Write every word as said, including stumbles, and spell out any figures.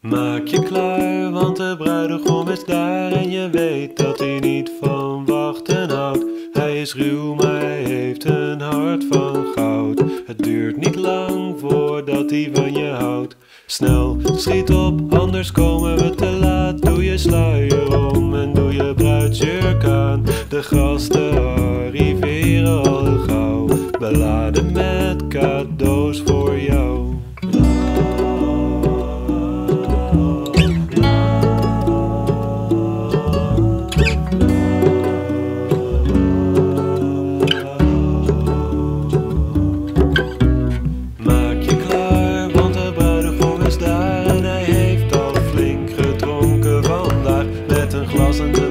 Maak je klaar, want de bruidegom is daar en je weet dat hij niet van wachten houdt. Hij is ruw, maar hij heeft een hart van goud. Het duurt niet lang voordat hij van je houdt. Snel, schiet op, anders komen we te laat. Doe je sluier om en doe je bruidsjurk aan. De gasten arriveren al gauw, beladen met cadeaus voor jou. Daar en hij heeft al flink gedronken vandaag met een glas en